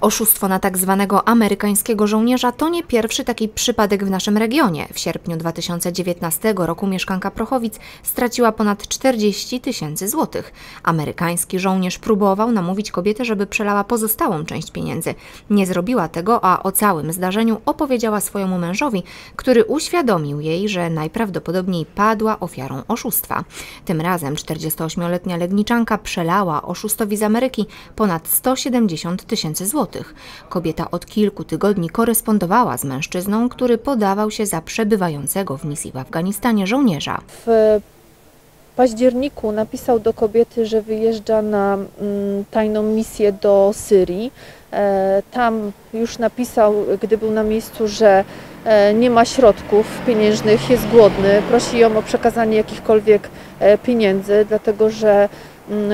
Oszustwo na tak zwanego amerykańskiego żołnierza to nie pierwszy taki przypadek w naszym regionie. W sierpniu 2019 roku mieszkanka Prochowic straciła ponad 40 000 złotych. Amerykański żołnierz próbował namówić kobietę, żeby przelała pozostałą część pieniędzy. Nie zrobiła tego, a o całym zdarzeniu opowiedziała swojemu mężowi, który uświadomił jej, że najprawdopodobniej padła ofiarą oszustwa. Tym razem 48-letnia legniczanka przelała oszustowi z Ameryki ponad 170 000 złotych. Kobieta od kilku tygodni korespondowała z mężczyzną, który podawał się za przebywającego w misji w Afganistanie żołnierza. W październiku napisał do kobiety, że wyjeżdża na tajną misję do Syrii. Tam już napisał, gdy był na miejscu, że nie ma środków pieniężnych, jest głodny. Prosi ją o przekazanie jakichkolwiek pieniędzy, dlatego że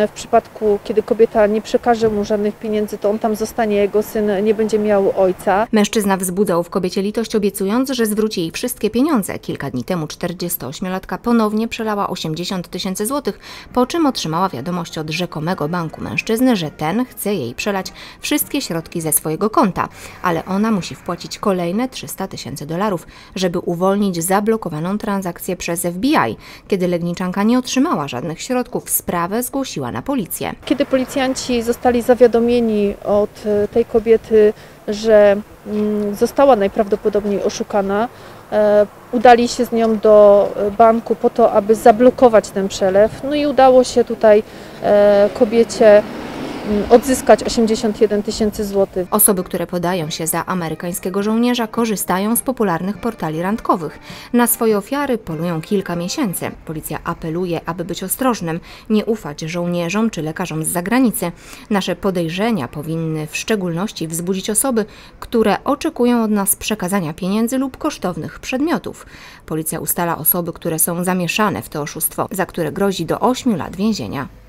w przypadku, kiedy kobieta nie przekaże mu żadnych pieniędzy, to on tam zostanie, jego syn nie będzie miał ojca. Mężczyzna wzbudzał w kobiecie litość, obiecując, że zwróci jej wszystkie pieniądze. Kilka dni temu 48-latka ponownie przelała 80 000 złotych, po czym otrzymała wiadomość od rzekomego banku mężczyzny, że ten chce jej przelać wszystkie środki ze swojego konta, ale ona musi wpłacić kolejne 300 000 dolarów, żeby uwolnić zablokowaną transakcję przez FBI. Kiedy legniczanka nie otrzymała żadnych środków, sprawę zgłosiła na policję. Kiedy policjanci zostali zawiadomieni od tej kobiety, że została najprawdopodobniej oszukana, udali się z nią do banku po to, aby zablokować ten przelew. No i udało się tutaj kobiecie odzyskać 81 000 złotych. Osoby, które podają się za amerykańskiego żołnierza, korzystają z popularnych portali randkowych. Na swoje ofiary polują kilka miesięcy. Policja apeluje, aby być ostrożnym, nie ufać żołnierzom czy lekarzom z zagranicy. Nasze podejrzenia powinny w szczególności wzbudzić osoby, które oczekują od nas przekazania pieniędzy lub kosztownych przedmiotów. Policja ustala osoby, które są zamieszane w to oszustwo, za które grozi do 8 lat więzienia.